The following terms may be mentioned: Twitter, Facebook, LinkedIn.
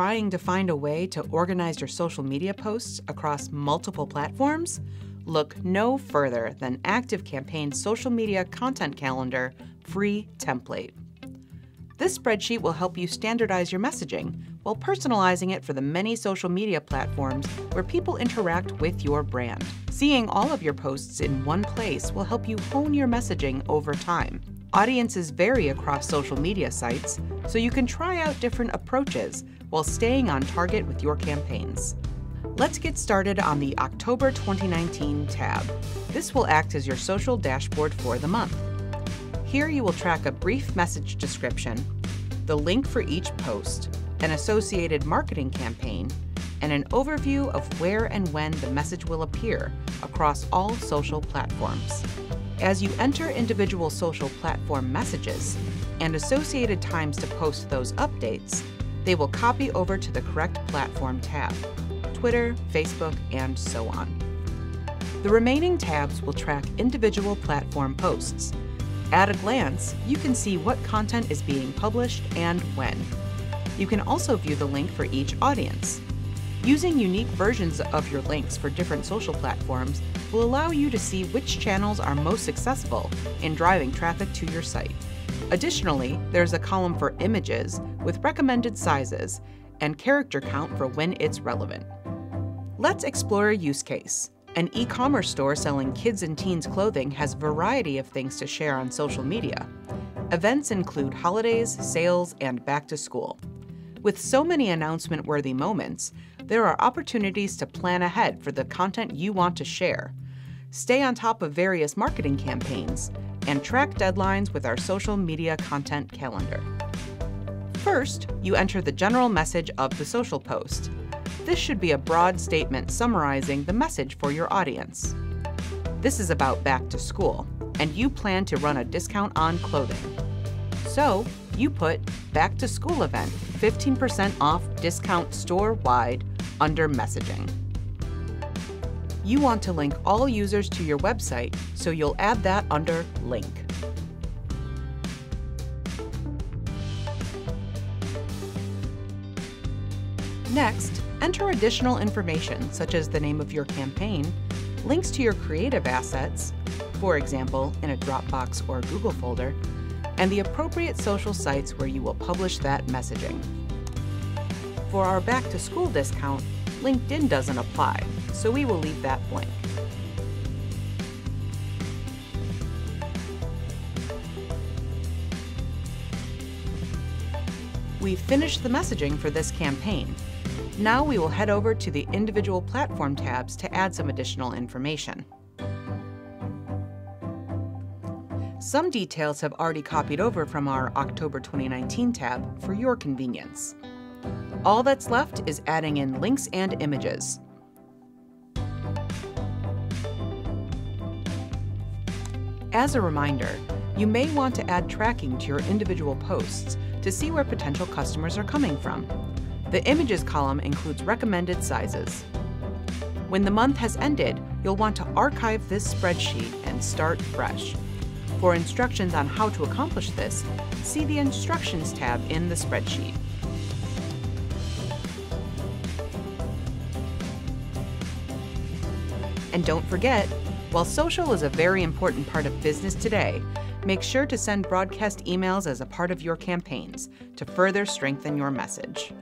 trying to find a way to organize your social media posts across multiple platforms? Look no further than ActiveCampaign's Social Media Content Calendar free template. This spreadsheet will help you standardize your messaging while personalizing it for the many social media platforms where people interact with your brand. Seeing all of your posts in one place will help you hone your messaging over time. Audiences vary across social media sites, so you can try out different approaches while staying on target with your campaigns. Let's get started on the October 2019 tab. This will act as your social dashboard for the month. Here you will track a brief message description, the link for each post, an associated marketing campaign, and an overview of where and when the message will appear across all social platforms. As you enter individual social platform messages and associated times to post those updates, they will copy over to the correct platform tab, Twitter, Facebook, and so on. The remaining tabs will track individual platform posts. At a glance, you can see what content is being published and when. You can also view the link for each audience. Using unique versions of your links for different social platforms will allow you to see which channels are most successful in driving traffic to your site. Additionally, there's a column for images with recommended sizes and character count for when it's relevant. Let's explore a use case. An e-commerce store selling kids and teens clothing has a variety of things to share on social media. Events include holidays, sales, and back to school. With so many announcement-worthy moments, there are opportunities to plan ahead for the content you want to share, stay on top of various marketing campaigns, and track deadlines with our social media content calendar. First, you enter the general message of the social post. This should be a broad statement summarizing the message for your audience. This is about back to school, and you plan to run a discount on clothing. So, you put back to school event, 15% off discount store-wide under messaging. You want to link all users to your website, so you'll add that under link. Next, enter additional information such as the name of your campaign, links to your creative assets, for example, in a Dropbox or Google folder, and the appropriate social sites where you will publish that messaging. For our back-to-school discount, LinkedIn doesn't apply, so we will leave that blank. We've finished the messaging for this campaign. Now we will head over to the individual platform tabs to add some additional information. Some details have already copied over from our October 2019 tab for your convenience. All that's left is adding in links and images. As a reminder, you may want to add tracking to your individual posts to see where potential customers are coming from. The images column includes recommended sizes. When the month has ended, you'll want to archive this spreadsheet and start fresh. For instructions on how to accomplish this, see the Instructions tab in the spreadsheet. And don't forget, while social is a very important part of business today, make sure to send broadcast emails as a part of your campaigns to further strengthen your message.